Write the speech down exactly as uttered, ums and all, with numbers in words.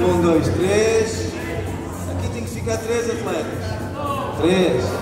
Um, dois, três. Aqui tem que ficar três atletas. Três.